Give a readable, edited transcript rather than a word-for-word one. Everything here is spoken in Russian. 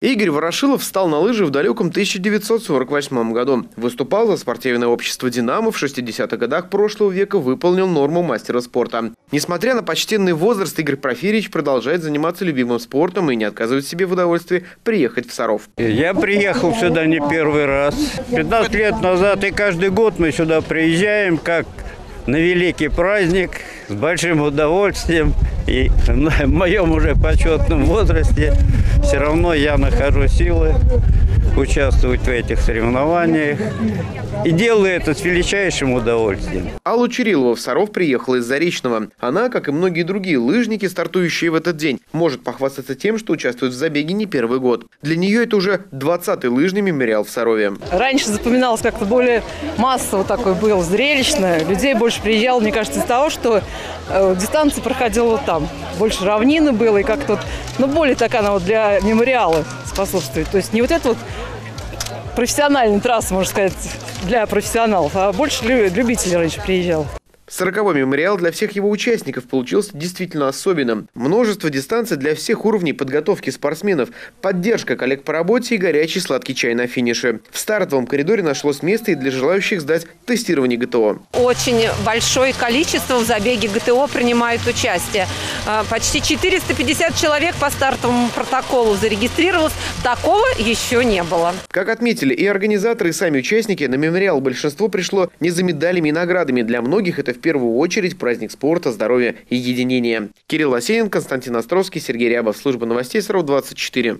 Игорь Ворошилов встал на лыжи в далеком 1948 году. Выступал за спортивное общество «Динамо», в 60-х годах прошлого века выполнил норму мастера спорта. Несмотря на почтенный возраст, Игорь Профирьевич продолжает заниматься любимым спортом и не отказывает себе в удовольствии приехать в Саров. Я приехал сюда не первый раз. 15 лет назад, и каждый год мы сюда приезжаем, как на великий праздник, с большим удовольствием. И в моем уже почетном возрасте все равно я нахожу силы участвовать в этих соревнованиях. И делаю это с величайшим удовольствием. Аллу Черилову в Саров приехала из Заречного. Она, как и многие другие лыжники, стартующие в этот день, может похвастаться тем, что участвует в забеге не первый год. Для нее это уже 20-й лыжный мемориал в Сарове. Раньше запоминалось как-то более массово, такое было зрелищно. Людей больше приезжало, мне кажется, из того, что дистанция проходила вот там. Больше равнины было и как-то вот, ну, более такая она вот для мемориала способствует. То есть не вот это вот профессиональная трасса, можно сказать, для профессионалов, а больше любителей раньше приезжал. 40-й мемориал для всех его участников получился действительно особенным. Множество дистанций для всех уровней подготовки спортсменов, поддержка коллег по работе и горячий сладкий чай на финише. В стартовом коридоре нашлось место и для желающих сдать тестирование ГТО. Очень большое количество в забеге ГТО принимают участие. Почти 450 человек по стартовому протоколу зарегистрировалось. Такого еще не было. Как отметили и организаторы, и сами участники, на мемориал большинство пришло не за медалями и наградами. Для многих это в первую очередь праздник спорта, здоровья и единения. Кирилл Васенин, Константин Островский, Сергей Рябов. Служба новостей Саров24.